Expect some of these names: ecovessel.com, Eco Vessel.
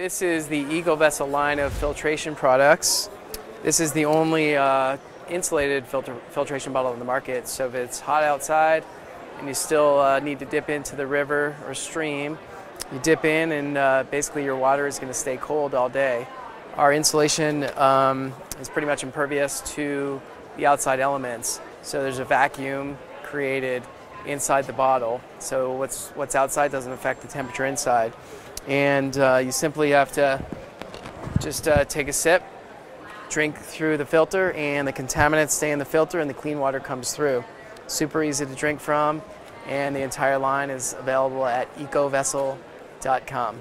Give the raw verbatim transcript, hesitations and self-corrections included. This is the Eco Vessel line of filtration products. This is the only uh, insulated filter, filtration bottle in the market. So if it's hot outside and you still uh, need to dip into the river or stream, you dip in and uh, basically your water is going to stay cold all day. Our insulation um, is pretty much impervious to the outside elements. So there's a vacuum created inside the bottle. So what's, what's outside doesn't affect the temperature inside. And uh, you simply have to just uh, take a sip, drink through the filter, and the contaminants stay in the filter and the clean water comes through. Super easy to drink from, and the entire line is available at eco vessel dot com.